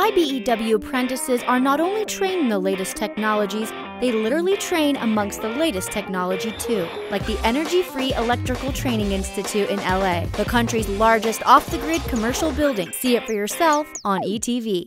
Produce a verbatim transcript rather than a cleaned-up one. I B E W apprentices are not only trained in the latest technologies, they literally train amongst the latest technology too, like the Energy Free Electrical Training Institute in L A, the country's largest off-the-grid commercial building. See it for yourself on E T V.